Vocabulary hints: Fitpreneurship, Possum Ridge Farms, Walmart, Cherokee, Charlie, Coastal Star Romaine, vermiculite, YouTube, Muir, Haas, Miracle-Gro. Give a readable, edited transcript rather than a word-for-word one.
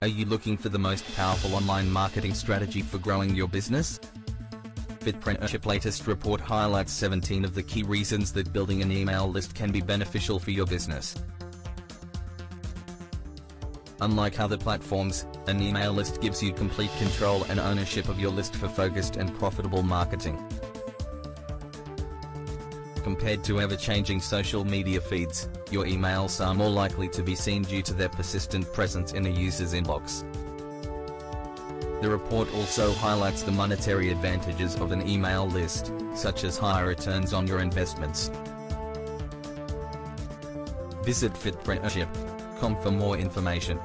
Are you looking for the most powerful online marketing strategy for growing your business? Fitpreneurship latest report highlights 17 of the key reasons that building an email list can be beneficial for your business. Unlike other platforms, an email list gives you complete control and ownership of your list for focused and profitable marketing. Compared to ever-changing social media feeds, your emails are more likely to be seen due to their persistent presence in a user's inbox. The report also highlights the monetary advantages of an email list, such as higher returns on your investments. Visit fitpreneurship.com for more information.